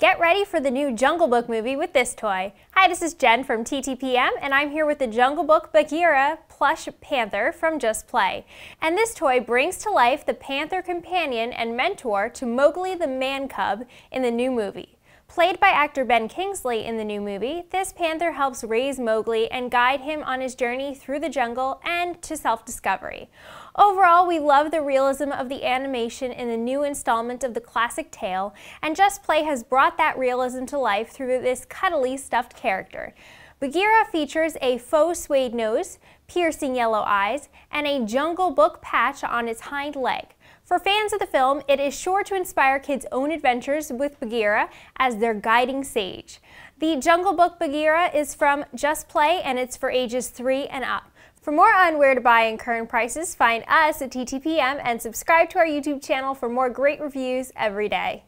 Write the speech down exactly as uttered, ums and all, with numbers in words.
Get ready for the new Jungle Book movie with this toy. Hi, this is Jen from T T P M, and I'm here with the Jungle Book Bagheera plush panther from Just Play. And this toy brings to life the panther companion and mentor to Mowgli the man-cub in the new movie. Played by actor Ben Kingsley in the new movie, this panther helps raise Mowgli and guide him on his journey through the jungle and to self-discovery. Overall, we love the realism of the animation in the new installment of the classic tale, and Just Play has brought that realism to life through this cuddly stuffed character. Bagheera features a faux suede nose, piercing yellow eyes, and a Jungle Book patch on its hind leg. For fans of the film, it is sure to inspire kids' own adventures with Bagheera as their guiding sage. The Jungle Book Bagheera is from Just Play, and it's for ages three and up. For more on where to buy and current prices, find us at T T P M and subscribe to our YouTube channel for more great reviews every day.